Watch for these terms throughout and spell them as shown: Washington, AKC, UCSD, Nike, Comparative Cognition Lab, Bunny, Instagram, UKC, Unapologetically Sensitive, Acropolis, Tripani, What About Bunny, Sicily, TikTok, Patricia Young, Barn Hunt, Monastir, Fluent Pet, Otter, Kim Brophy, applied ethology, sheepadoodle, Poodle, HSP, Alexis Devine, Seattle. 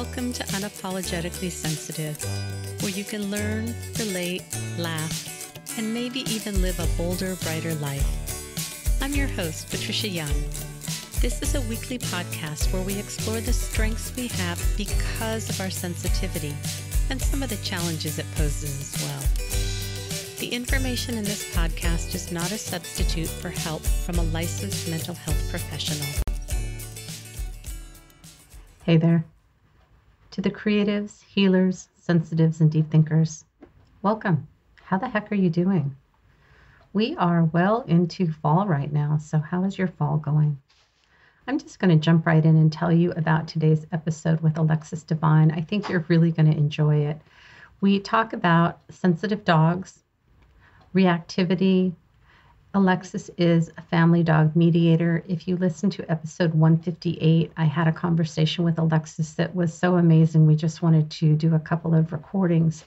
Welcome to Unapologetically Sensitive, where you can learn, relate, laugh, and maybe even live a bolder, brighter life. I'm your host, Patricia Young. This is a weekly podcast where we explore the strengths we have because of our sensitivity and some of the challenges it poses as well. The information in this podcast is not a substitute for help from a licensed mental health professional. Hey there. To the creatives, healers, sensitives, and deep thinkers, welcome. How the heck are you doing? We are well into fall right now, so how is your fall going? I'm just going to jump right in and tell you about today's episode with Alexis Devine. I think you're really going to enjoy it. We talk about sensitive dogs, reactivity. Alexis is a family dog mediator. If you listen to episode 158, I had a conversation with Alexis that was so amazing. We just wanted to do a couple of recordings.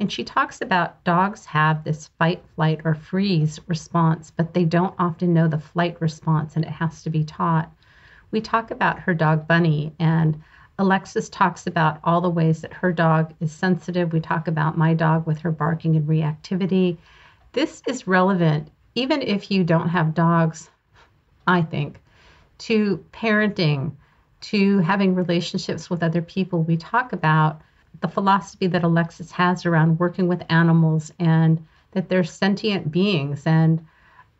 And she talks about dogs have this fight, flight, or freeze response, but they don't often know the flight response, and it has to be taught. We talk about her dog, Bunny, and Alexis talks about all the ways that her dog is sensitive. We talk about my dog with her barking and reactivity. This is relevant even if you don't have dogs, I think, to parenting, to having relationships with other people. We talk about the philosophy that Alexis has around working with animals and that they're sentient beings and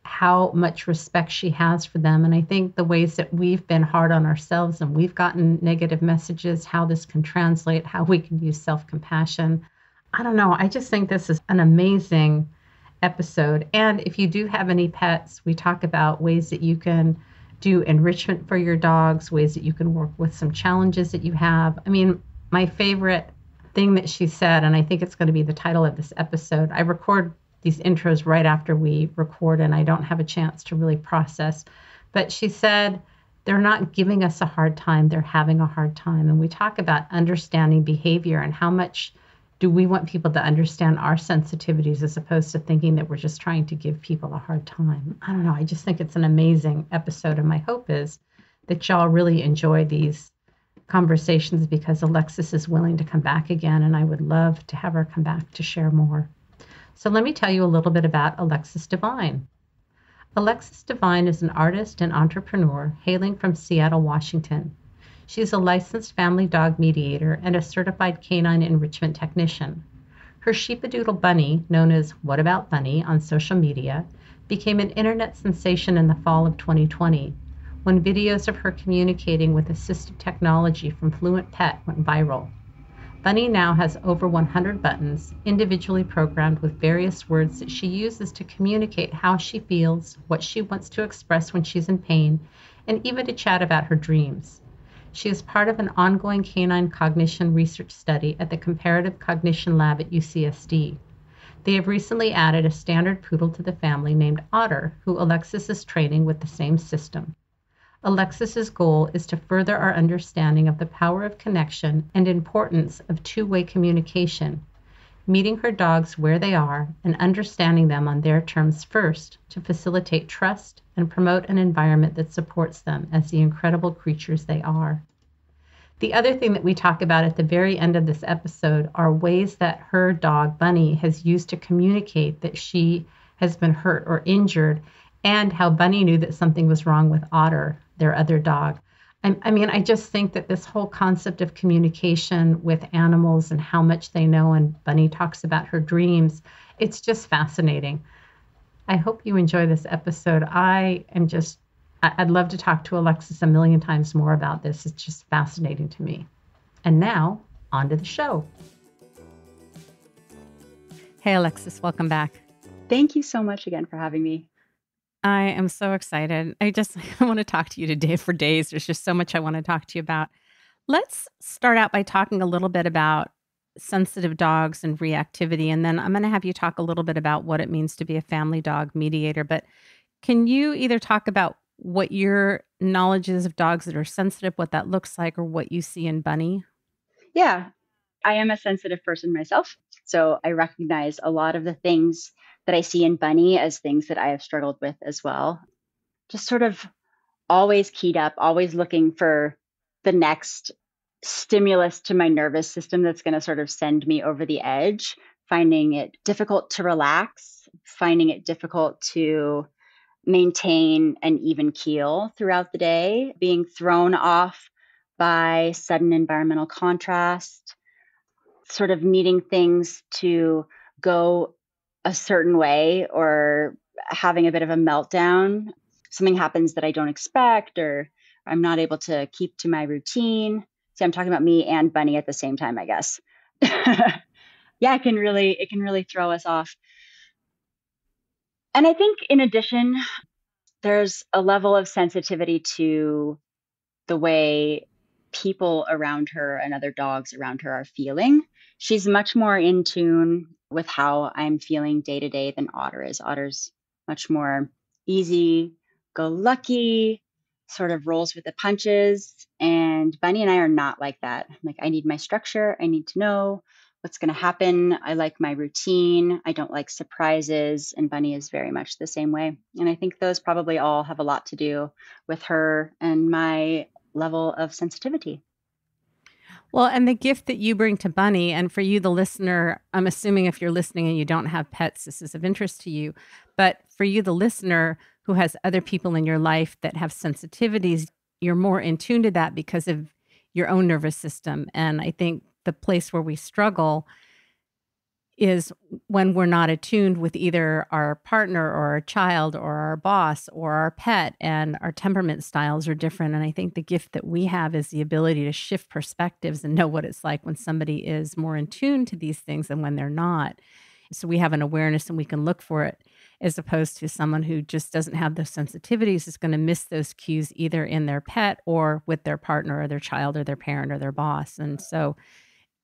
how much respect she has for them. And I think the ways that we've been hard on ourselves and we've gotten negative messages, how this can translate, how we can use self-compassion. I don't know. I just think this is an amazing episode. And if you do have any pets, we talk about ways that you can do enrichment for your dogs, ways that you can work with some challenges that you have. I mean, my favorite thing that she said, and I think it's going to be the title of this episode, I record these intros right after we record and I don't have a chance to really process, but she said, they're not giving us a hard time, they're having a hard time. And we talk about understanding behavior and how much do we want people to understand our sensitivities as opposed to thinking that we're just trying to give people a hard time. I don't know. I just think it's an amazing episode. And my hope is that y'all really enjoy these conversations because Alexis is willing to come back again. And I would love to have her come back to share more. So let me tell you a little bit about Alexis Devine. Alexis Devine is an artist and entrepreneur hailing from Seattle, Washington. She is a licensed family dog mediator and a certified canine enrichment technician. Her sheepadoodle Bunny, known as What About Bunny on social media, became an internet sensation in the fall of 2020 when videos of her communicating with assistive technology from Fluent Pet went viral. Bunny now has over 100 buttons, individually programmed with various words that she uses to communicate how she feels, what she wants to express when she's in pain, and even to chat about her dreams. She is part of an ongoing canine cognition research study at the Comparative Cognition Lab at UCSD. They have recently added a standard poodle to the family named Otter, who Alexis is training with the same system. Alexis's goal is to further our understanding of the power of connection and importance of two-way communication, meeting her dogs where they are and understanding them on their terms first to facilitate trust and promote an environment that supports them as the incredible creatures they are. The other thing that we talk about at the very end of this episode are ways that her dog, Bunny, has used to communicate that she has been hurt or injured and how Bunny knew that something was wrong with Otter, their other dog. I mean, I just think that this whole concept of communication with animals and how much they know, and Bunny talks about her dreams, it's just fascinating. I hope you enjoy this episode. I'd love to talk to Alexis a million times more about this. It's just fascinating to me. And now, on to the show. Hey, Alexis, welcome back. Thank you so much again for having me. I am so excited. I want to talk to you today for days. There's just so much I want to talk to you about. Let's start out by talking a little bit about sensitive dogs and reactivity. And then I'm going to have you talk a little bit about what it means to be a family dog mediator. But can you either talk about what your knowledge is of dogs that are sensitive, what that looks like, or what you see in Bunny? Yeah, I am a sensitive person myself. So I recognize a lot of the things that I see in Bunny as things that I have struggled with as well. Just sort of always keyed up, always looking for the next stimulus to my nervous system that's going to sort of send me over the edge, finding it difficult to relax, finding it difficult to maintain an even keel throughout the day, being thrown off by sudden environmental contrast, sort of needing things to go a certain way or having a bit of a meltdown. Something happens that I don't expect, or I'm not able to keep to my routine. See, I'm talking about me and Bunny at the same time, I guess. Yeah, it can really throw us off. And I think in addition, there's a level of sensitivity to the way people around her and other dogs around her are feeling. She's much more in tune with how I'm feeling day to day than Otter is. Otter's much more easy-go-lucky, sort of rolls with the punches. And Bunny and I are not like that. Like, I need my structure. I need to know what's going to happen. I like my routine. I don't like surprises. And Bunny is very much the same way. And I think those probably all have a lot to do with her and my level of sensitivity. Well, and the gift that you bring to Bunny, and for you, the listener, I'm assuming if you're listening and you don't have pets, this is of interest to you. But for you, the listener who has other people in your life that have sensitivities, you're more in tune to that because of your own nervous system. And I think the place where we struggle is when we're not attuned with either our partner or our child or our boss or our pet, and our temperament styles are different. And I think the gift that we have is the ability to shift perspectives and know what it's like when somebody is more in tune to these things than when they're not. So we have an awareness and we can look for it, as opposed to someone who just doesn't have those sensitivities is going to miss those cues either in their pet or with their partner or their child or their parent or their boss. And so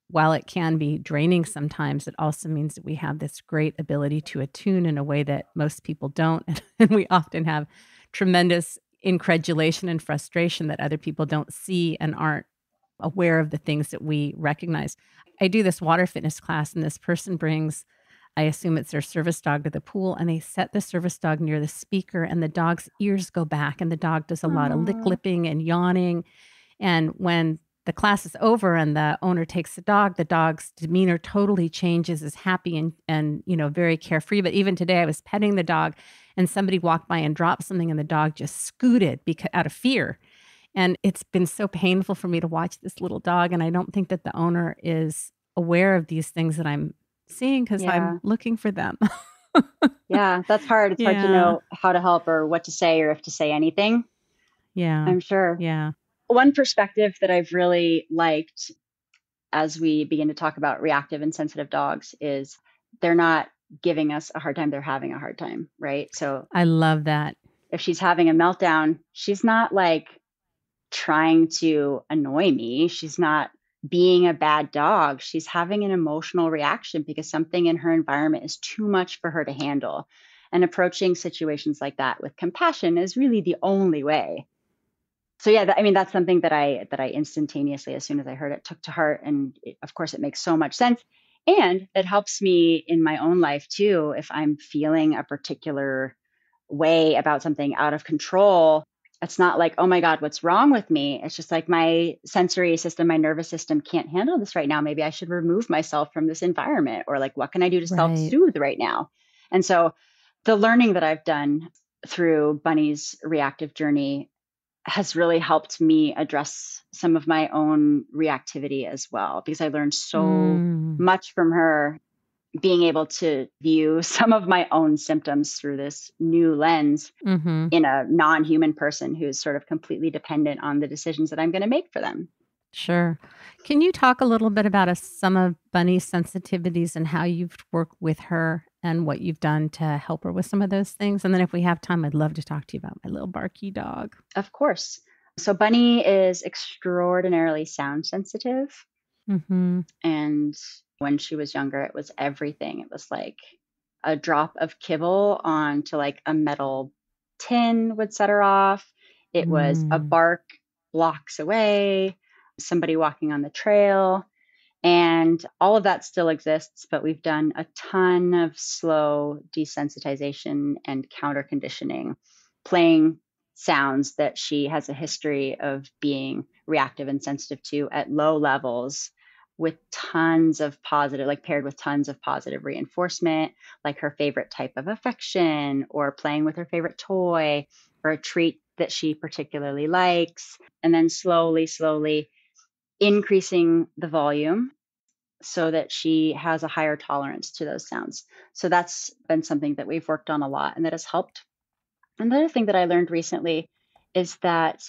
while it can be draining sometimes, it also means that we have this great ability to attune in a way that most people don't. And we often have tremendous incredulation and frustration that other people don't see and aren't aware of the things that we recognize. I do this water fitness class, and this person brings, I assume it's their service dog, to the pool, and they set the service dog near the speaker, and the dog's ears go back, and the dog does a lot of lip-lipping and yawning. And when the class is over and the owner takes the dog's demeanor totally changes, is happy and you know, very carefree. But even today, I was petting the dog and somebody walked by and dropped something, and the dog just scooted because out of fear. And it's been so painful for me to watch this little dog. And I don't think that the owner is aware of these things that I'm seeing because I'm looking for them. Yeah, that's hard. It's hard to know how to help or what to say or if to say anything. Yeah, I'm sure. Yeah. One perspective that I've really liked as we begin to talk about reactive and sensitive dogs is they're not giving us a hard time. They're having a hard time, right? So I love that. If she's having a meltdown, she's not like trying to annoy me. She's not being a bad dog. She's having an emotional reaction because something in her environment is too much for her to handle. And approaching situations like that with compassion is really the only way. So yeah, I mean, that's something that I instantaneously, as soon as I heard it, took to heart. And it, of course, it makes so much sense. And it helps me in my own life too. If I'm feeling a particular way about something out of control, it's not like, oh my God, what's wrong with me? It's just like my sensory system, my nervous system can't handle this right now. Maybe I should remove myself from this environment, or like, what can I do to self-soothe right now? And so the learning that I've done through Bunny's reactive journey has really helped me address some of my own reactivity as well, because I learned so much from her, being able to view some of my own symptoms through this new lens in a non-human person who's sort of completely dependent on the decisions that I'm going to make for them. Sure. Can you talk a little bit about some of Bunny's sensitivities and how you've worked with her and what you've done to help her with some of those things? And then if we have time, I'd love to talk to you about my little barky dog. Of course. So Bunny is extraordinarily sound sensitive. And when she was younger, it was everything. It was like a drop of kibble onto like a metal tin would set her off. It was a bark blocks away, somebody walking on the trail. And all of that still exists, but we've done a ton of slow desensitization and counter conditioning, playing sounds that she has a history of being reactive and sensitive to at low levels with tons of positive, like paired with tons of positive reinforcement, like her favorite type of affection or playing with her favorite toy or a treat that she particularly likes. And then slowly, slowly increasing the volume so that she has a higher tolerance to those sounds. So that's been something that we've worked on a lot and that has helped. Another thing that I learned recently is that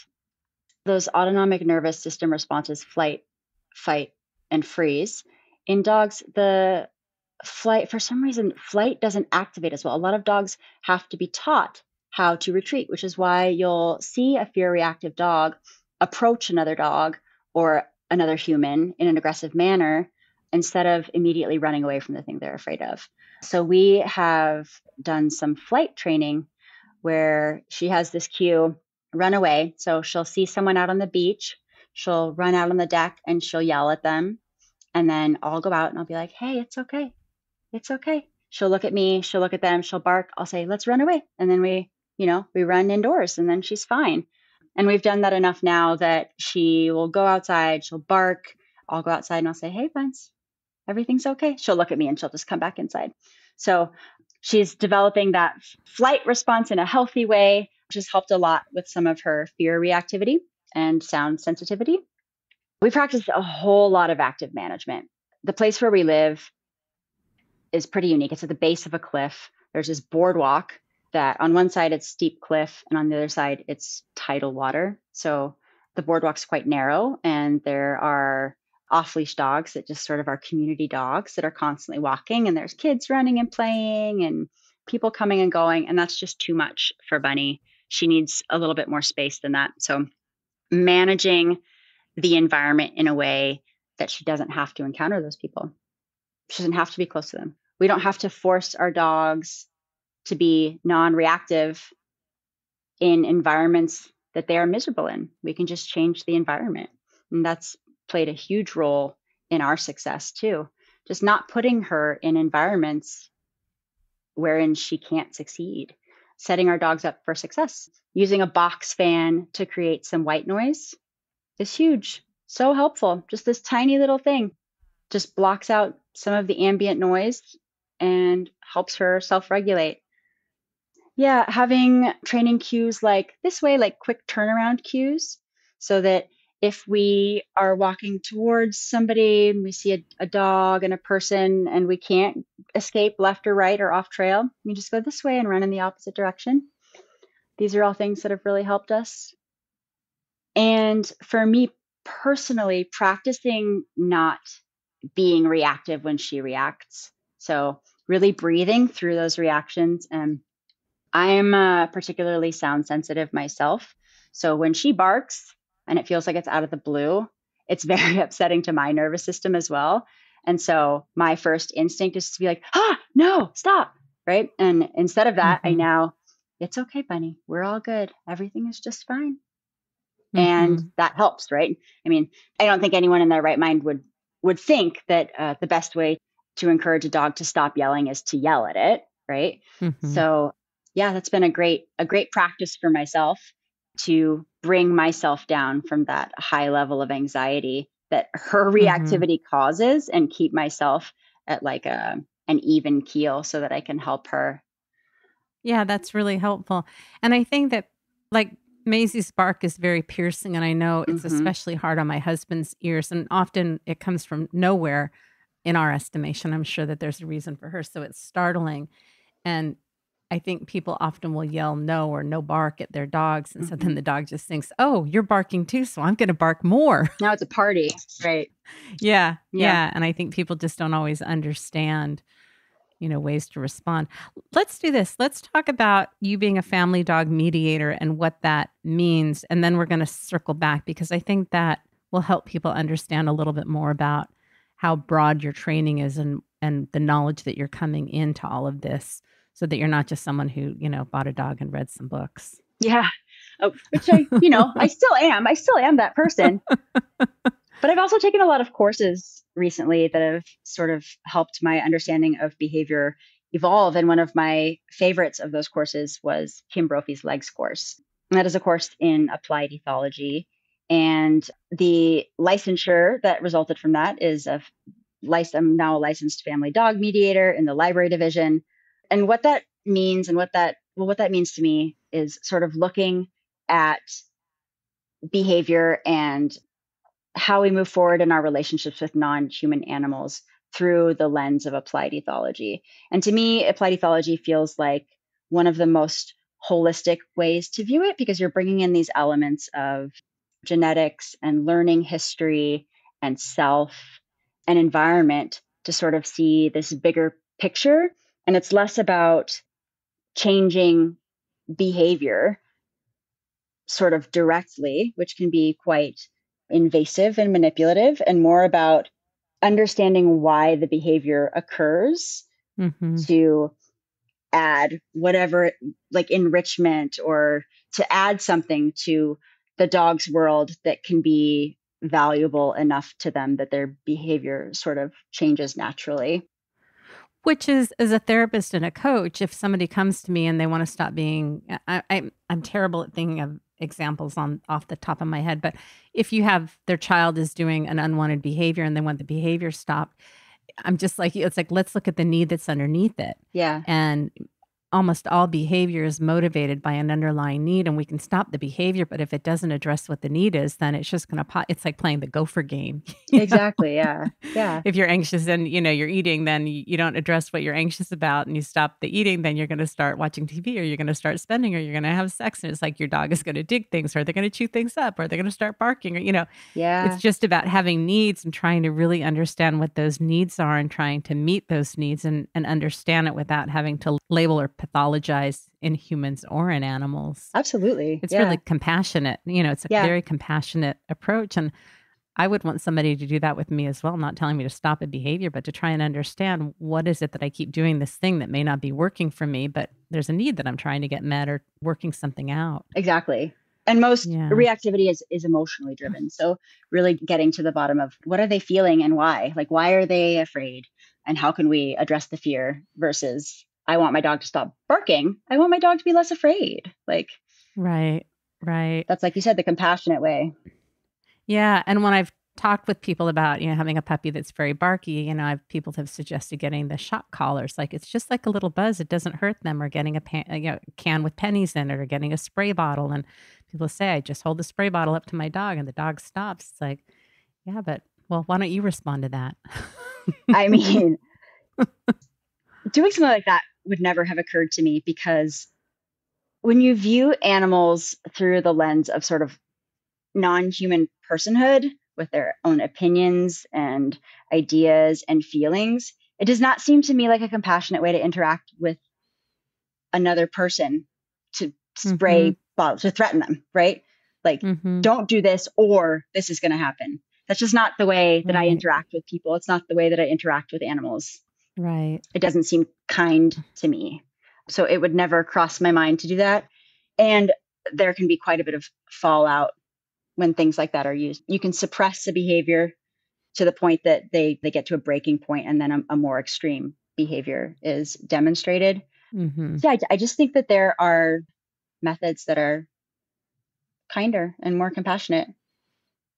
those autonomic nervous system responses, flight, fight, and freeze. In dogs, the flight, for some reason, flight doesn't activate as well. A lot of dogs have to be taught how to retreat, which is why you'll see a fear reactive dog approach another dog or another human in an aggressive manner instead of immediately running away from the thing they're afraid of. So we have done some flight training where she has this cue, run away. So she'll see someone out on the beach, she'll run out on the deck and she'll yell at them. And then I'll go out and I'll be like, hey, it's okay. It's okay. She'll look at me, she'll look at them, she'll bark. I'll say, let's run away. And then we run indoors and then she's fine. And we've done that enough now that she will go outside, she'll bark. I'll go outside and I'll say, hey, Buns, everything's okay. She'll look at me and she'll just come back inside. So she's developing that flight response in a healthy way, which has helped a lot with some of her fear reactivity and sound sensitivity. We practice a whole lot of active management. The place where we live is pretty unique. It's at the base of a cliff. There's this boardwalk that on one side it's steep cliff and on the other side it's tidal water. So the boardwalk's quite narrow and there are off-leash dogs that just sort of are community dogs that are constantly walking, and there's kids running and playing and people coming and going, and that's just too much for Bunny. She needs a little bit more space than that. So managing the environment in a way that she doesn't have to encounter those people. She doesn't have to be close to them. We don't have to force our dogs to be non-reactive in environments that they are miserable in. We can just change the environment. And that's played a huge role in our success too. Just not putting her in environments wherein she can't succeed. Setting our dogs up for success. Using a box fan to create some white noise is huge. So helpful. Just this tiny little thing just blocks out some of the ambient noise and helps her self-regulate. Yeah, having training cues like this way, like quick turnaround cues, so that if we are walking towards somebody and we see a dog and a person and we can't escape left or right or off trail, we just go this way and run in the opposite direction. These are all things that have really helped us. And for me personally, practicing not being reactive when she reacts. So really breathing through those reactions. And I'm particularly sound sensitive myself. So when she barks, and it feels like it's out of the blue, it's very upsetting to my nervous system as well. And so my first instinct is to be like, ah, no, stop, right? And instead of that, I now, it's okay, Bunny, we're all good. Everything is just fine. Mm-hmm. And that helps, right? I mean, I don't think anyone in their right mind would think that the best way to encourage a dog to stop yelling is to yell at it, right? Mm-hmm. So yeah, that's been a great practice for myself to bring myself down from that high level of anxiety that her reactivity mm-hmm. causes and keep myself at like an even keel so that I can help her. Yeah, that's really helpful. And I think that like Maisie's bark is very piercing, and I know it's mm-hmm. especially hard on my husband's ears, and often it comes from nowhere in our estimation. I'm sure that there's a reason for her. So it's startling. And I think people often will yell no or no bark at their dogs. And so then the dog just thinks, oh, you're barking too, so I'm going to bark more. Now it's a party, right? Yeah. And I think people just don't always understand, ways to respond. Let's do this. Let's talk about you being a family dog mediator and what that means. And then we're going to circle back because I think that will help people understand a little bit more about how broad your training is and the knowledge that you're coming into all of this, so that you're not just someone who, bought a dog and read some books. Yeah. Oh, which I, I still am that person. But I've also taken a lot of courses recently that have sort of helped my understanding of behavior evolve. And one of my favorites of those courses was Kim Brophy's Legs course. And that is a course in applied ethology. And the licensure that resulted from that is I'm now a licensed family dog mediator in the library division. And what that means and what that means to me is sort of looking at behavior and how we move forward in our relationships with non-human animals through the lens of applied ethology. And to me, applied ethology feels like one of the most holistic ways to view it, because you're bringing in these elements of genetics and learning history and self and environment to sort of see this bigger picture. And it's less about changing behavior sort of directly, which can be quite invasive and manipulative, and more about understanding why the behavior occurs to add whatever, like enrichment, or to add something to the dog's world that can be valuable enough to them that their behavior sort of changes naturally. Which is, as a therapist and a coach, if somebody comes to me and they want to stop being, I'm terrible at thinking of examples off the top of my head, but if you have their child is doing an unwanted behavior and they want the behavior stopped, I'm just like, it's like, let's look at the need that's underneath it. Yeah. And almost all behavior is motivated by an underlying need, and we can stop the behavior, but if it doesn't address what the need is, then it's just going to pop. It's like playing the gopher game. Exactly. Yeah. Yeah. If you're anxious and you're eating, then you don't address what you're anxious about and you stop the eating, then you're going to start watching TV, or you're going to start spending, or you're going to have sex. And it's like your dog is going to dig things, or they're going to chew things up, or they're going to start barking, or, Yeah. It's just about having needs and trying to really understand what those needs are and trying to meet those needs and understand it without having to label or pathologize in humans or in animals. Absolutely. It's really compassionate. It's a very compassionate approach. And I would want somebody to do that with me as well, not telling me to stop a behavior, but to try and understand, what is it that I keep doing this thing that may not be working for me, but there's a need that I'm trying to get met or working something out. Exactly. And most reactivity is emotionally driven. So really getting to the bottom of what are they feeling and why? Like, why are they afraid? And how can we address the fear versus, I want my dog to stop barking. I want my dog to be less afraid. Like, right. That's, like you said, the compassionate way. Yeah. And when I've talked with people about, having a puppy that's very barky, people have suggested getting the shock collars. Like, it's just like a little buzz. It doesn't hurt them, or getting a can with pennies in it, or getting a spray bottle. And people say, I just hold the spray bottle up to my dog and the dog stops. It's like, yeah, but well, why don't you respond to that? I mean, doing something like that would never have occurred to me, because when you view animals through the lens of sort of non-human personhood with their own opinions and ideas and feelings, it does not seem to me like a compassionate way to interact with another person, to spray bottles, to threaten them, right? Like, don't do this or this is going to happen. That's just not the way that I interact with people. It's not the way that I interact with animals. Right. It doesn't seem kind to me. So it would never cross my mind to do that. And there can be quite a bit of fallout when things like that are used. You can suppress the behavior to the point that they get to a breaking point, and then a more extreme behavior is demonstrated. Yeah, I just think that there are methods that are kinder and more compassionate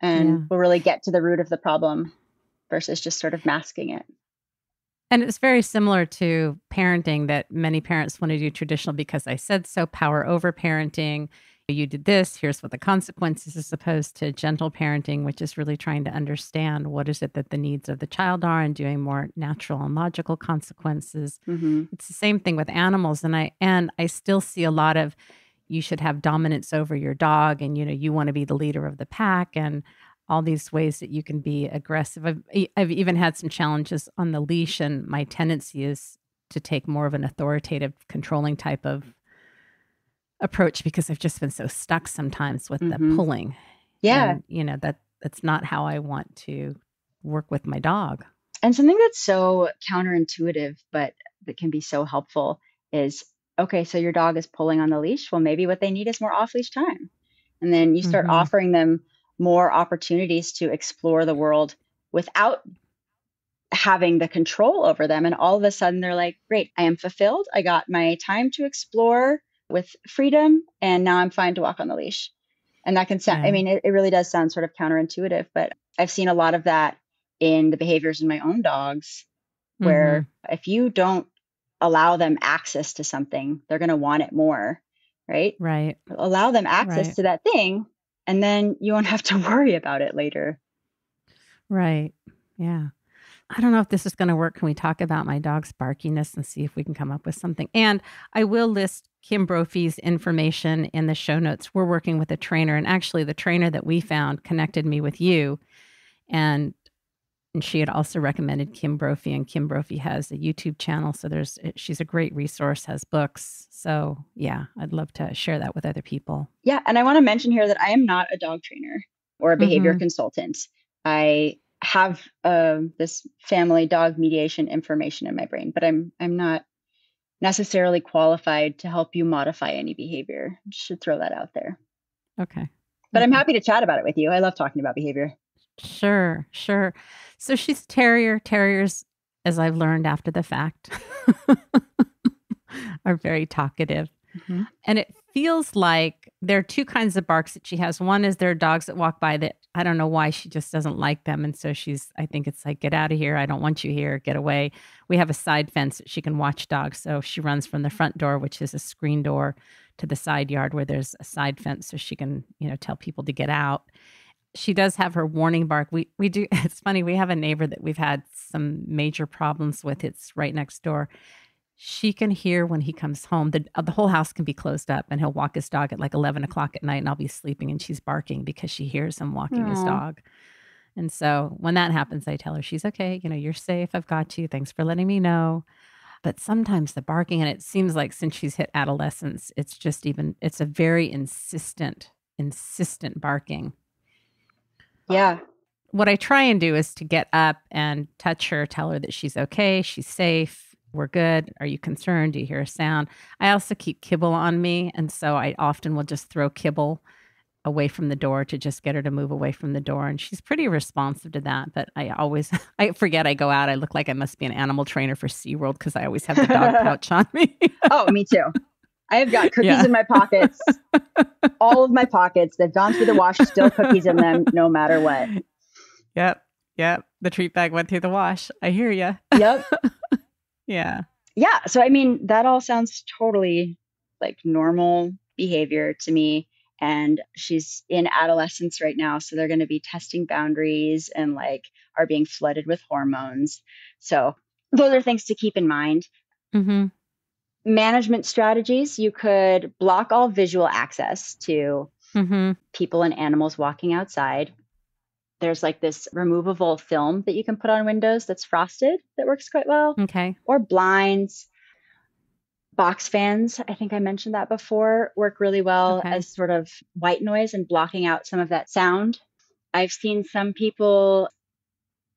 and will really get to the root of the problem versus just sort of masking it. And it's very similar to parenting, that many parents want to do traditional because I said so, power over parenting. You did this, here's what the consequences, as opposed to gentle parenting, which is really trying to understand what is it that the needs of the child are and doing more natural and logical consequences. It's the same thing with animals. And I still see a lot of, you should have dominance over your dog, and you want to be the leader of the pack, and all these ways that you can be aggressive. I've even had some challenges on the leash, and my tendency is to take more of an authoritative, controlling type of approach, because I've just been so stuck sometimes with the pulling. Yeah. And, that's not how I want to work with my dog. And something that's so counterintuitive, but that can be so helpful is, okay, so your dog is pulling on the leash. Well, maybe what they need is more off-leash time. And then you start offering them more opportunities to explore the world without having the control over them. And all of a sudden they're like, great, I am fulfilled. I got my time to explore with freedom, and now I'm fine to walk on the leash. And that can sound, I mean, it really does sound sort of counterintuitive, but I've seen a lot of that in the behaviors in my own dogs, where if you don't allow them access to something, they're going to want it more, right? Right. Allow them access to that thing, and then you won't have to worry about it later. Right. Yeah. I don't know if this is going to work. Can we talk about my dog's barkiness and see if we can come up with something? And I will list Kim Brophy's information in the show notes. We're working with a trainer, and actually the trainer that we found connected me with you, and she had also recommended Kim Brophy, and Kim Brophy has a YouTube channel. So she's a great resource, has books. So yeah, I'd love to share that with other people. Yeah. And I want to mention here that I am not a dog trainer or a behavior consultant. I have this family dog mediation information in my brain, but I'm not necessarily qualified to help you modify any behavior. Should throw that out there. Okay. But I'm happy to chat about it with you. I love talking about behavior. Sure, sure. So she's a terrier. Terriers, as I've learned after the fact, are very talkative. Mm-hmm. And it feels like there are two kinds of barks that she has. One is there are dogs that walk by that I don't know why she just doesn't like them. And so I think it's like, get out of here. I don't want you here. Get away. We have a side fence that she can watch dogs. So she runs from the front door, which is a screen door, to the side yard where there's a side fence. So she can, tell people to get out. She does have her warning bark. We do. It's funny. We have a neighbor that we've had some major problems with. It's right next door. She can hear when he comes home. The whole house can be closed up, and he'll walk his dog at like 11 o'clock at night, and I'll be sleeping, and she's barking because she hears him walking his dog. And so when that happens, I tell her she's okay. You're safe. I've got you. Thanks for letting me know. But sometimes the barking, and it seems like since she's hit adolescence, it's a very insistent barking. Yeah. What I try and do is to get up and touch her, tell her that she's okay. She's safe. We're good. Are you concerned? Do you hear a sound? I also keep kibble on me. And so I often will just throw kibble away from the door to just get her to move away from the door. And she's pretty responsive to that. But I forget I go out. I look like I must be an animal trainer for SeaWorld because I always have the dog pouch on me. Oh, me too. I have got cookies in my pockets, all of my pockets. They've gone through the wash, still cookies in them, no matter what. Yep. Yep. The treat bag went through the wash. I hear you. Yep. Yeah. Yeah. So, I mean, that all sounds totally like normal behavior to me. And she's in adolescence right now. So they're going to be testing boundaries and are being flooded with hormones. So those are things to keep in mind. Mm-hmm. Management strategies. You could block all visual access to people and animals walking outside. There's this removable film that you can put on windows that's frosted that works quite well. Okay. Or blinds. Box fans, I think I mentioned that before, work really well as sort of white noise and blocking out some of that sound. I've seen some people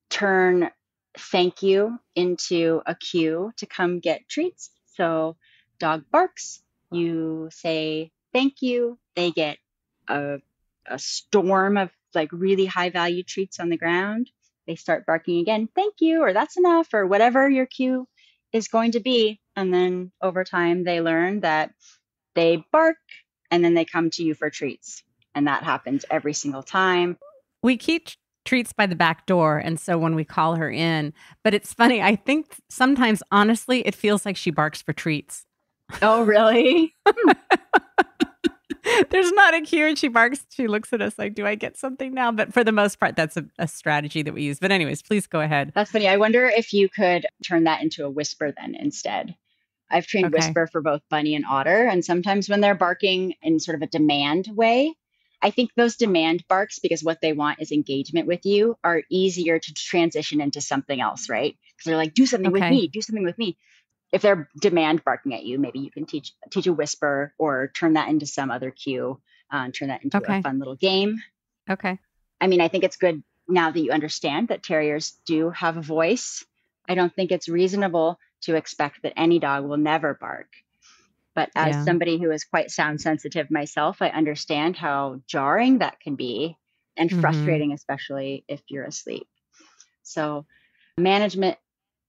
turn thank you into a cue to come get treats. So dog barks, you say thank you, they get a storm of really high value treats on the ground. They start barking again, thank you, or that's enough, or whatever your cue is going to be. And then over time, they learn that they bark and then they come to you for treats. And that happens every single time. We keep treats by the back door. And so when we call her in, but it's funny, I think sometimes, honestly, it feels like she barks for treats. Oh, really? There's not a cue, and she barks. She looks at us like, do I get something now? But for the most part, that's a strategy that we use. But anyways, please go ahead. That's funny. I wonder if you could turn that into a whisper then instead. I've trained whisper for both Bunny and Otter. And sometimes when they're barking in sort of a demand way, I think those demand barks, because what they want is engagement with you, are easier to transition into something else, right? Because they're like, do something with me, do something with me. If they're demand barking at you, maybe you can teach a whisper or turn that into some other cue, turn that into a fun little game. Okay. I mean, I think it's good now that you understand that terriers do have a voice. I don't think it's reasonable to expect that any dog will never bark. But as somebody who is quite sound sensitive myself, I understand how jarring that can be and frustrating, especially if you're asleep. So management,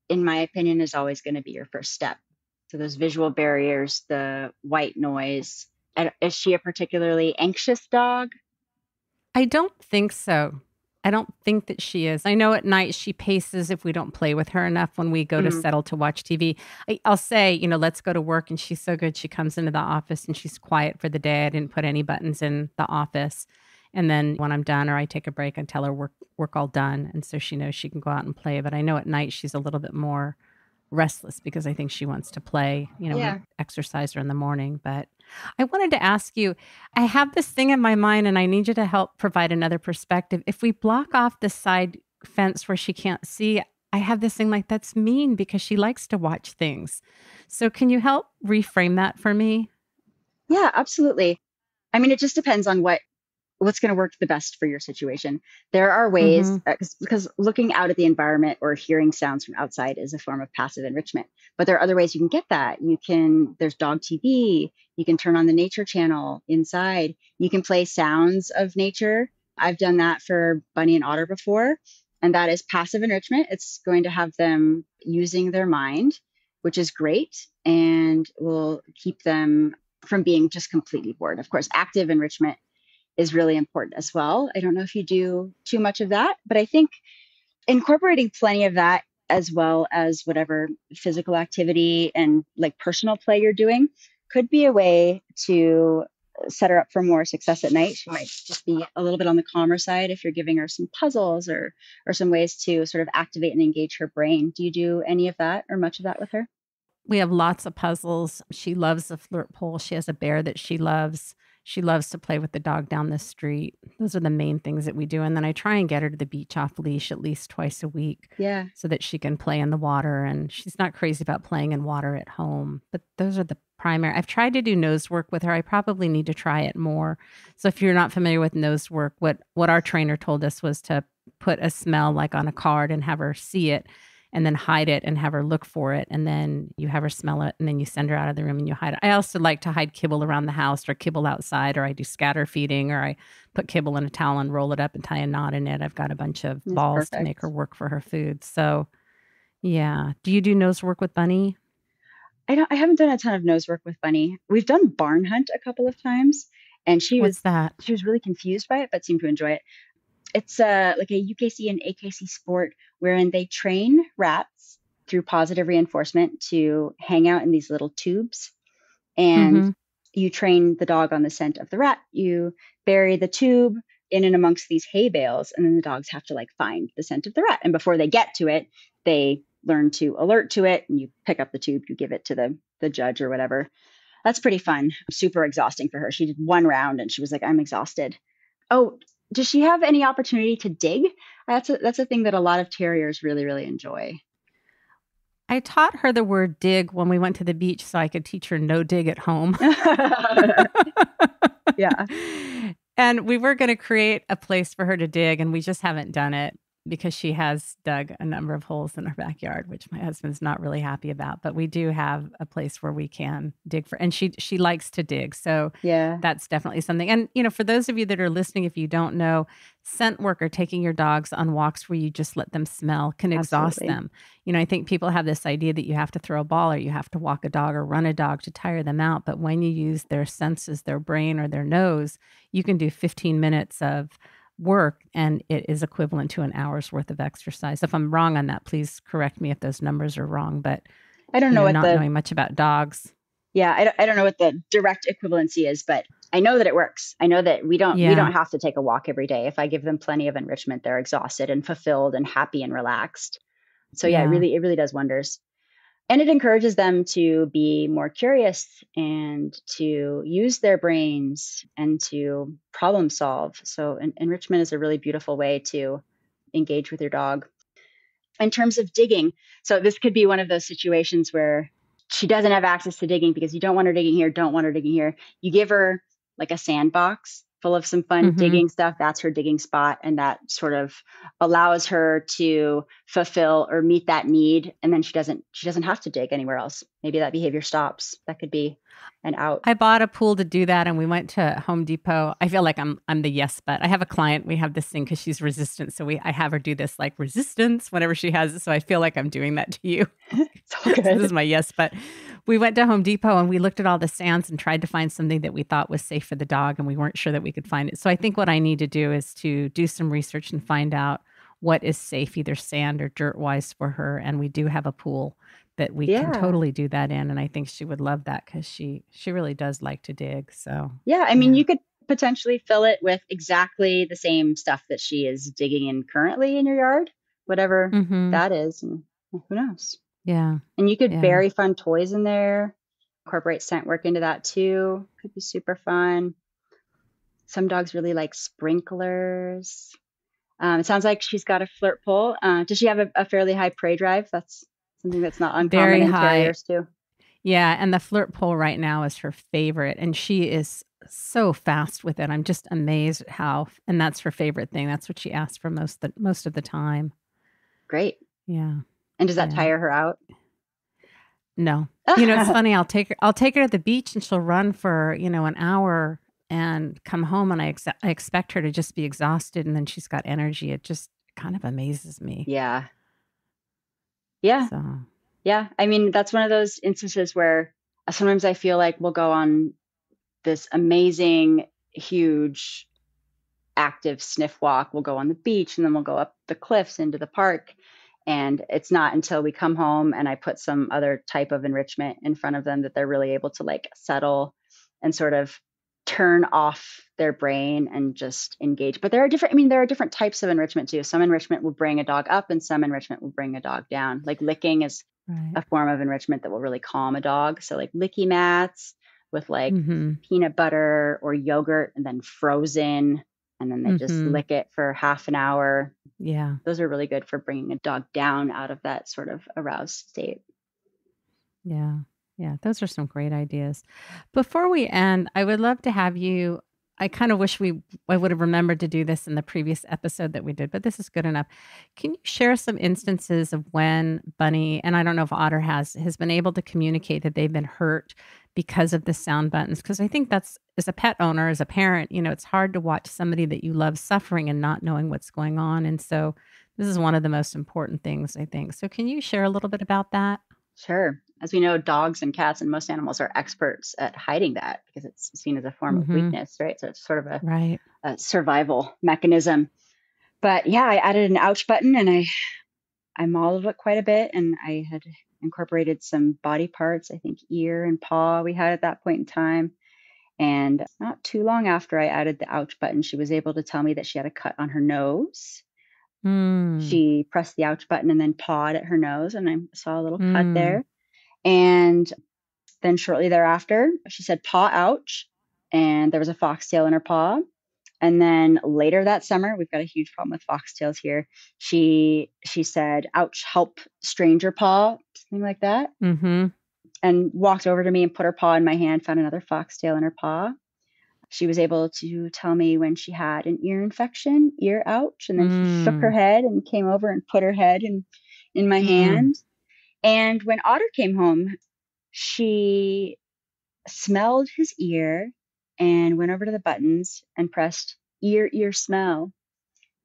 in my opinion, is always going to be your first step. So those visual barriers, the white noise. Is she a particularly anxious dog? I don't think so. I don't think that she is. I know at night she paces if we don't play with her enough when we go to settle to watch TV. I'll say, you know, let's go to work. And she's so good. She comes into the office and she's quiet for the day. I didn't put any buttons in the office. And then when I'm done or I take a break, I tell her work all done. And so she knows she can go out and play. But I know at night she's a little bit more restless because I think she wants to play, you know, exercise her in the morning. But I wanted to ask you, I have this thing in my mind and I need you to help provide another perspective. If we block off the side fence where she can't see, I have this thing like that's mean because she likes to watch things. So can you help reframe that for me? Yeah, absolutely. I mean, it just depends on what's going to work the best for your situation. There are ways, because looking out at the environment or hearing sounds from outside is a form of passive enrichment, but there are other ways you can get that. There's dog TV, you can turn on the nature channel inside, you can play sounds of nature. I've done that for Bunny and Otter before, and that is passive enrichment. It's going to have them using their mind, which is great, and will keep them from being just completely bored. Of course, active enrichment is really important as well. I don't know if you do too much of that, but I think incorporating plenty of that as well as whatever physical activity and like personal play you're doing could be a way to set her up for more success at night. She might just be a little bit on the calmer side if you're giving her some puzzles or some ways to sort of activate and engage her brain. Do you do any of that or much of that with her? We have lots of puzzles. She loves the flirt pole. She has a bear that she loves. She loves to play with the dog down the street. Those are the main things that we do. And then I try and get her to the beach off leash at least twice a week. Yeah. So that she can play in the water. And she's not crazy about playing in water at home. But those are the primary. I've tried to do nose work with her. I probably need to try it more. So if you're not familiar with nose work, what our trainer told us was to put a smell like on a card and have her see it, and then hide it and have her look for it. And then you have her smell it, and then you send her out of the room and you hide it. I also like to hide kibble around the house or kibble outside, or I do scatter feeding, or I put kibble in a towel and roll it up and tie a knot in it. I've got a bunch of balls to make her work for her food. So yeah. Do you do nose work with Bunny? I haven't done a ton of nose work with Bunny. We've done barn hunt a couple of times, and she was really confused by it, but seemed to enjoy it. It's like a UKC and AKC sport wherein they train rats through positive reinforcement to hang out in these little tubes. And you train the dog on the scent of the rat. You bury the tube in and amongst these hay bales, and then the dogs have to like find the scent of the rat. And before they get to it, they learn to alert to it, and you pick up the tube, you give it to the judge or whatever. That's pretty fun. Super exhausting for her. She did one round and she was like, I'm exhausted. Oh, does she have any opportunity to dig? That's a thing that a lot of terriers really, really enjoy. I taught her the word dig when we went to the beach so I could teach her no dig at home. Yeah. And we were going to create a place for her to dig, and we just haven't done it because she has dug a number of holes in her backyard, which my husband's not really happy about. But we do have a place where we can dig for, and she likes to dig. So yeah, that's definitely something. And, you know, for those of you that are listening, if you don't know, scent work or taking your dogs on walks where you just let them smell can exhaust them. You know, I think people have this idea that you have to throw a ball or you have to walk a dog or run a dog to tire them out. But when you use their senses, their brain or their nose, you can do 15 minutes of work, and it is equivalent to an hour's worth of exercise. If I'm wrong on that, please correct me if those numbers are wrong, but I don't know, not knowing much about dogs. Yeah. I don't know what the direct equivalency is, but I know that it works. I know that we don't have to take a walk every day. If I give them plenty of enrichment, they're exhausted and fulfilled and happy and relaxed. So yeah. It really does wonders. And it encourages them to be more curious and to use their brains and to problem solve. So enrichment is a really beautiful way to engage with your dog. In terms of digging, so this could be one of those situations where she doesn't have access to digging because you don't want her digging here, don't want her digging here. You give her like a sandbox full of some fun digging stuff. That's her digging spot. And that sort of allows her to fulfill or meet that need. And then she doesn't have to dig anywhere else. Maybe that behavior stops. That could be an out. I bought a pool to do that. And we went to Home Depot. I feel like I'm the yes, but I have a client. We have this thing because she's resistant. So I have her do this like resistance whenever she has it. So I feel like I'm doing that to you. It's all good. This is my yes, but We went to Home Depot and we looked at all the stands and tried to find something that we thought was safe for the dog, and we weren't sure that we could find it. So I think what I need to do is to do some research and find out what is safe, either sand or dirt-wise, for her. And we do have a pool that we can totally do that in. And I think she would love that because she really does like to dig. So yeah, I mean, you could potentially fill it with exactly the same stuff that she is digging in currently in your yard, whatever that is. And who knows? Yeah. And you could bury fun toys in there, incorporate scent work into that too. Could be super fun. Some dogs really like sprinklers. It sounds like she's got a flirt pole. Does she have a fairly high prey drive? That's something that's not uncommon in terriers too. Yeah. And the flirt pole right now is her favorite. And she is so fast with it. I'm just amazed how, and that's her favorite thing. That's what she asks for most of the time. Great. Yeah. And does that tire her out? No. You know, it's funny. I'll take her to the beach and she'll run for, you know, an hour and come home. And I expect her to just be exhausted. And then she's got energy. It just kind of amazes me. Yeah. Yeah. So. Yeah. I mean, that's one of those instances where sometimes I feel like we'll go on this amazing, huge, active sniff walk. We'll go on the beach and then we'll go up the cliffs into the park. And it's not until we come home and I put some other type of enrichment in front of them that they're really able to like settle and sort of turn off their brain and just engage. But there are different types of enrichment too. Some enrichment will bring a dog up and some enrichment will bring a dog down. Like licking is a form of enrichment that will really calm a dog. So like licky mats with like peanut butter or yogurt and then frozen. And then they just lick it for half an hour. Yeah. Those are really good for bringing a dog down out of that sort of aroused state. Yeah. Yeah. Those are some great ideas. Before we end, I would love to have you, I kind of wish I would have remembered to do this in the previous episode that we did, but this is good enough. Can you share some instances of when Bunny, and I don't know if Otter has been able to communicate that they've been hurt because of the sound buttons? Because I think that's, as a pet owner, as a parent, you know, it's hard to watch somebody that you love suffering and not knowing what's going on. And so this is one of the most important things, I think. So can you share a little bit about that? Sure. As we know, dogs and cats and most animals are experts at hiding that because it's seen as a form of weakness, right? So it's sort of a survival mechanism. But yeah, I added an ouch button and I modeled it quite a bit. And I had incorporated some body parts, I think ear and paw we had at that point in time. And not too long after I added the ouch button, she was able to tell me that she had a cut on her nose. She pressed the ouch button and then pawed at her nose. And I saw a little cut there. And then shortly thereafter, she said, paw ouch. And there was a foxtail in her paw. And then later that summer, we've got a huge problem with foxtails here. She said, ouch, help, stranger paw, something like that. And walked over to me and put her paw in my hand, found another foxtail in her paw. She was able to tell me when she had an ear infection, ear ouch. And then she shook her head and came over and put her head in my hand. And when Otter came home, she smelled his ear and went over to the buttons and pressed ear, smell.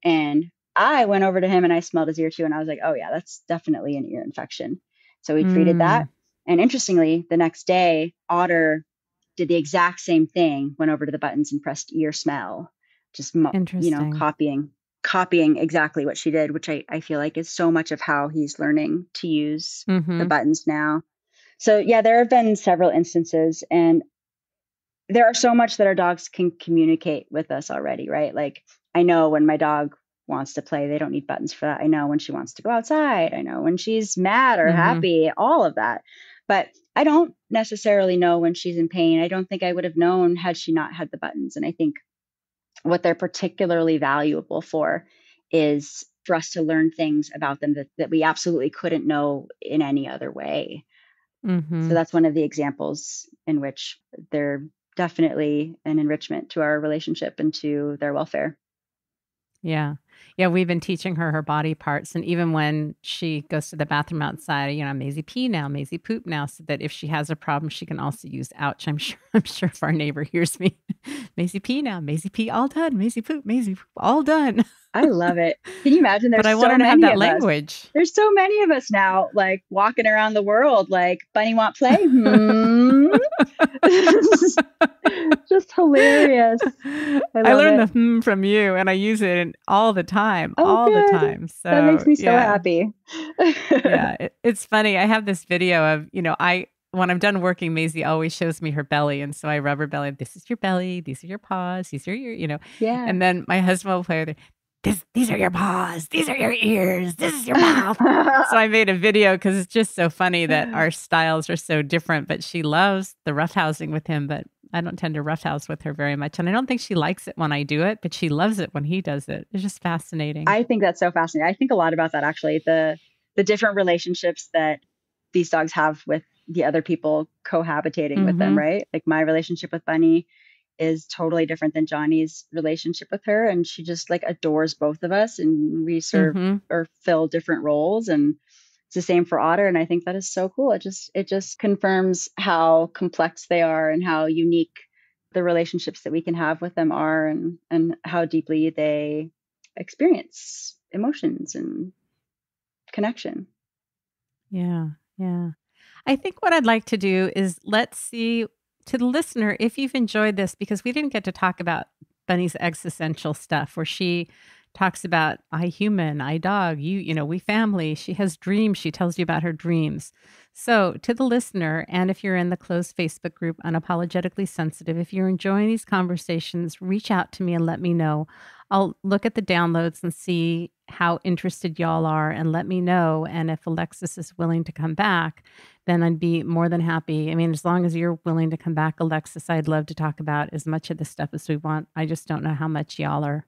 And I went over to him and I smelled his ear too. And I was like, oh yeah, that's definitely an ear infection. So we treated that. And interestingly, the next day, Otter did the exact same thing, went over to the buttons and pressed ear smell, just, you know, copying exactly what she did, which I feel like is so much of how he's learning to use the buttons now. So yeah, there have been several instances and there are so much that our dogs can communicate with us already, right? Like I know when my dog wants to play, they don't need buttons for that. I know when she wants to go outside, I know when she's mad or happy, all of that. But I don't necessarily know when she's in pain. I don't think I would have known had she not had the buttons. And I think what they're particularly valuable for is for us to learn things about them that we absolutely couldn't know in any other way. So that's one of the examples in which they're definitely an enrichment to our relationship and to their welfare. Yeah. Yeah, we've been teaching her her body parts. And even when she goes to the bathroom outside, you know, Maisie pee now, Maisie poop now, so that if she has a problem, she can also use ouch. I'm sure if our neighbor hears me, Maisie pee now, Maisie pee all done, Maisie poop all done. I love it. Can you imagine? There's but I so want her to have that language. Us. There's so many of us now, like walking around the world, like bunny want play. Just hilarious. I learned the from you, and I use it all the time, the time. So that makes me so happy. Yeah, it's funny. I have this video of, you know, when I'm done working, Maisie always shows me her belly. And so I rub her belly. This is your belly. These are your paws. These are your, you know. Yeah. And then my husband will play with her. These are your paws. These are your ears. This is your mouth. So I made a video because it's just so funny that our styles are so different. But she loves the roughhousing with him. But I don't tend to roughhouse with her very much. And I don't think she likes it when I do it, but she loves it when he does it. It's just fascinating. I think that's so fascinating. I think a lot about that, actually. The different relationships that these dogs have with the other people cohabitating with them, right? Like my relationship with Bunny is totally different than Johnny's relationship with her. And she just like adores both of us, and we serve or fill different roles. And it's the same for Otter. And I think that is so cool. It just confirms how complex they are and how unique the relationships that we can have with them are, and how deeply they experience emotions and connection. Yeah. Yeah. I think what I'd like to do is let's see to the listener if you've enjoyed this, because we didn't get to talk about Bunny's existential stuff where she talks about I human, I dog, you know, we family. She has dreams. She tells you about her dreams. So to the listener, and if you're in the closed Facebook group, Unapologetically Sensitive, if you're enjoying these conversations, reach out to me and let me know. I'll look at the downloads and see how interested y'all are, and let me know. And if Alexis is willing to come back, then I'd be more than happy. I mean, as long as you're willing to come back, Alexis, I'd love to talk about as much of this stuff as we want. I just don't know how much y'all are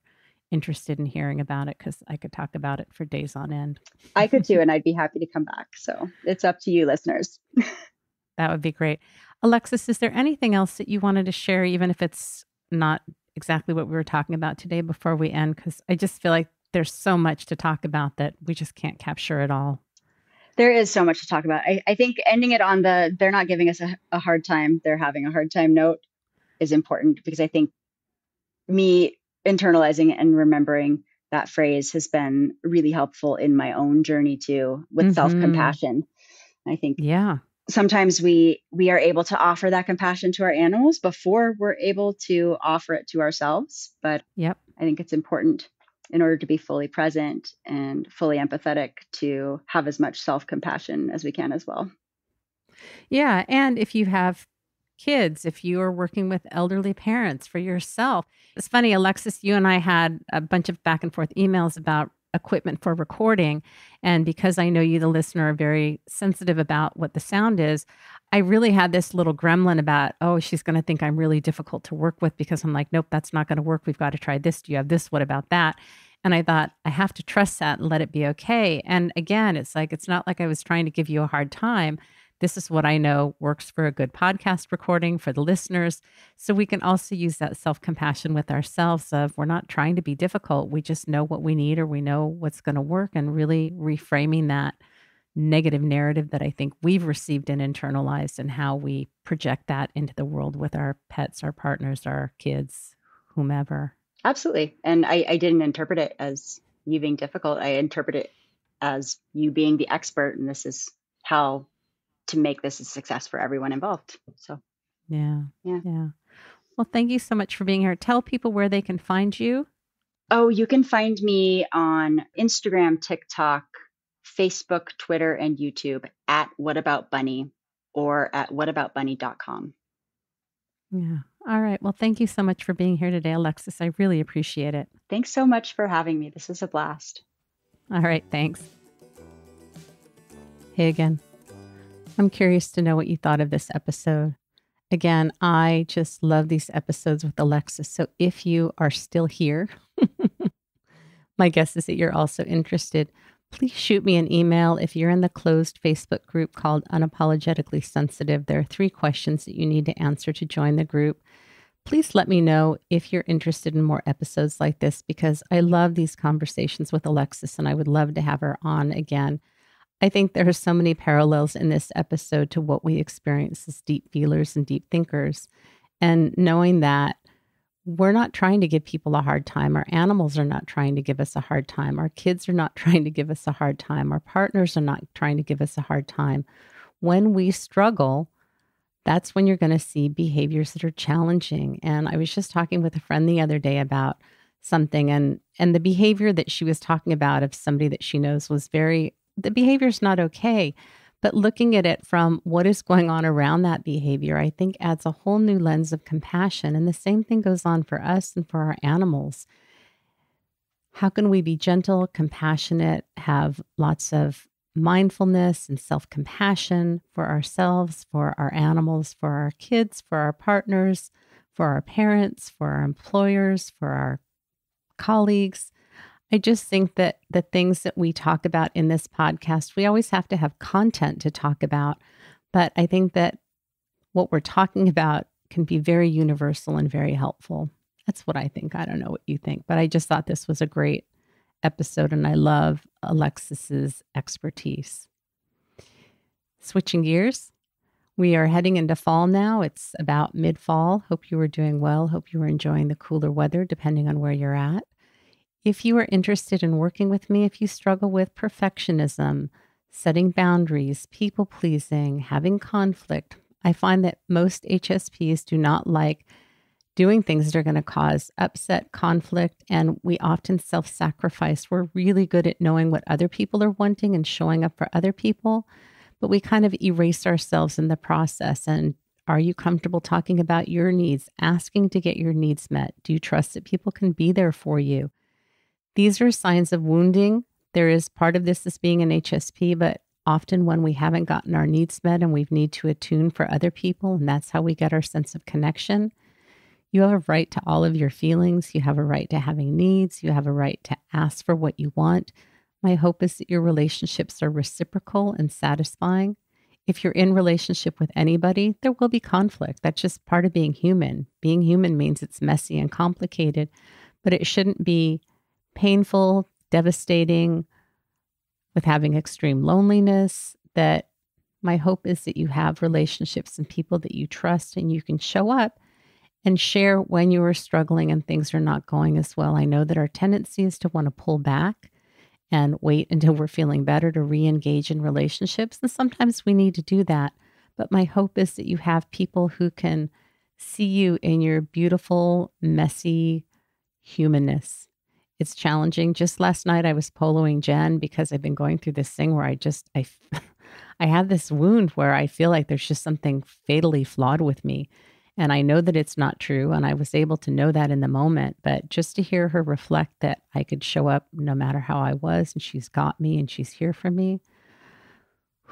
interested in hearing about it, because I could talk about it for days on end. I could too, and I'd be happy to come back. So it's up to you, listeners. That would be great. Alexis, is there anything else that you wanted to share, even if it's not exactly what we were talking about today, before we end? Because I just feel like there's so much to talk about that we just can't capture it all. There is so much to talk about. I think ending it on the they're not giving us a hard time, they're having a hard time note is important, because I think me internalizing and remembering that phrase has been really helpful in my own journey too, with self-compassion. I think sometimes we are able to offer that compassion to our animals before we're able to offer it to ourselves. But I think it's important in order to be fully present and fully empathetic to have as much self-compassion as we can as well. Yeah. And if you have kids, if you are working with elderly parents, for yourself. It's funny, Alexis, you and I had a bunch of back and forth emails about equipment for recording. And because I know you, the listener, are very sensitive about what the sound is, I really had this little gremlin about, oh, she's going to think I'm really difficult to work with, because I'm like, nope, that's not going to work. We've got to try this. Do you have this? What about that? And I thought, I have to trust that and let it be okay. And again, it's not like I was trying to give you a hard time. This is what I know works for a good podcast recording for the listeners. So we can also use that self-compassion with ourselves of, we're not trying to be difficult. We just know what we need, or we know what's going to work, and really reframing that negative narrative that I think we've received and internalized, and how we project that into the world with our pets, our partners, our kids, whomever. Absolutely. And I didn't interpret it as you being difficult. I interpret it as you being the expert, and this is how to make this a success for everyone involved. So, yeah. Well, thank you so much for being here. Tell people where they can find you. Oh, you can find me on Instagram, TikTok, Facebook, Twitter, and YouTube at What About Bunny, or at whataboutbunny.com. Yeah. All right. Well, thank you so much for being here today, Alexis. I really appreciate it. Thanks so much for having me. This was a blast. All right. Thanks. Hey again. I'm curious to know what you thought of this episode. Again, I just love these episodes with Alexis. So if you are still here, my guess is that you're also interested. Please shoot me an email. If you're in the closed Facebook group called Unapologetically Sensitive, there are 3 questions that you need to answer to join the group. Please let me know if you're interested in more episodes like this, because I love these conversations with Alexis and I would love to have her on again. I think there are so many parallels in this episode to what we experience as deep feelers and deep thinkers. And knowing that we're not trying to give people a hard time. Our animals are not trying to give us a hard time. Our kids are not trying to give us a hard time. Our partners are not trying to give us a hard time. When we struggle, that's when you're going to see behaviors that are challenging. And I was just talking with a friend the other day about something, and the behavior that she was talking about of somebody that she knows was very, the behavior's not okay, but looking at it from what is going on around that behavior, I think adds a whole new lens of compassion. And the same thing goes on for us and for our animals. How can we be gentle, compassionate, have lots of mindfulness and self-compassion for ourselves, for our animals, for our kids, for our partners, for our parents, for our employers, for our colleagues. I just think that the things that we talk about in this podcast, we always have to have content to talk about, but I think that what we're talking about can be very universal and very helpful. That's what I think. I don't know what you think, but I just thought this was a great episode, and I love Alexis's expertise. Switching gears, we are heading into fall now. It's about mid-fall. Hope you were doing well. Hope you were enjoying the cooler weather, depending on where you're at. If you are interested in working with me, if you struggle with perfectionism, setting boundaries, people-pleasing, having conflict, I find that most HSPs do not like doing things that are going to cause upset, conflict, and we often self-sacrifice. We're really good at knowing what other people are wanting and showing up for other people, but we kind of erase ourselves in the process. And are you comfortable talking about your needs, asking to get your needs met? Do you trust that people can be there for you? These are signs of wounding. There is part of this as being an HSP, but often when we haven't gotten our needs met and we need to attune for other people, and that's how we get our sense of connection. You have a right to all of your feelings. You have a right to having needs. You have a right to ask for what you want. My hope is that your relationships are reciprocal and satisfying. If you're in relationship with anybody, there will be conflict. That's just part of being human. Being human means it's messy and complicated, but it shouldn't be painful, devastating, with having extreme loneliness. That my hope is that you have relationships and people that you trust, and you can show up and share when you are struggling and things are not going as well. I know that our tendency is to want to pull back and wait until we're feeling better to re-engage in relationships. And sometimes we need to do that. But my hope is that you have people who can see you in your beautiful, messy humanness. It's challenging. Just last night, I was poloing Jen because I've been going through this thing where I have this wound where I feel like there's just something fatally flawed with me. And I know that it's not true, and I was able to know that in the moment, but just to hear her reflect that I could show up no matter how I was, and she's got me, and she's here for me,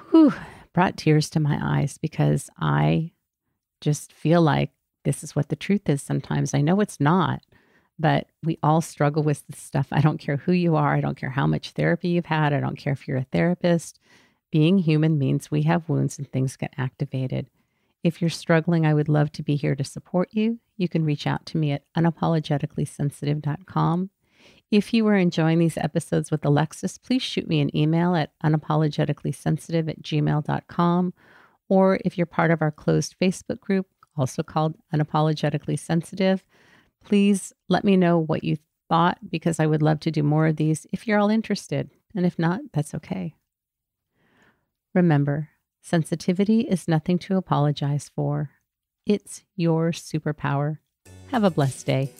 whew, brought tears to my eyes, because I just feel like this is what the truth is sometimes. I know it's not, but we all struggle with this stuff. I don't care who you are. I don't care how much therapy you've had. I don't care if you're a therapist. Being human means we have wounds and things get activated. If you're struggling, I would love to be here to support you. You can reach out to me at unapologeticallysensitive.com. If you are enjoying these episodes with Alexis, please shoot me an email at unapologeticallysensitive@gmail.com. Or if you're part of our closed Facebook group, also called Unapologetically Sensitive, please let me know what you thought, because I would love to do more of these if you're all interested. And if not, that's okay. Remember, sensitivity is nothing to apologize for. It's your superpower. Have a blessed day.